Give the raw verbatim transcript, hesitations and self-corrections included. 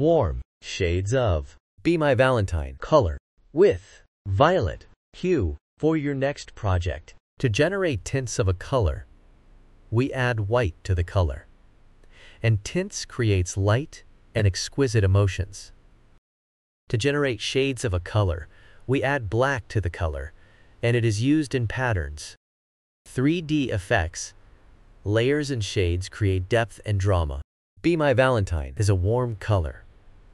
warm shades of Be My Valentine color with violet hue for your next project. To generate tints of a color, we add white to the color, and tints creates light and exquisite emotions. To generate shades of a color, we add black to the color, and it is used in patterns. three D effects, layers and shades create depth and drama. Be My Valentine is a warm color,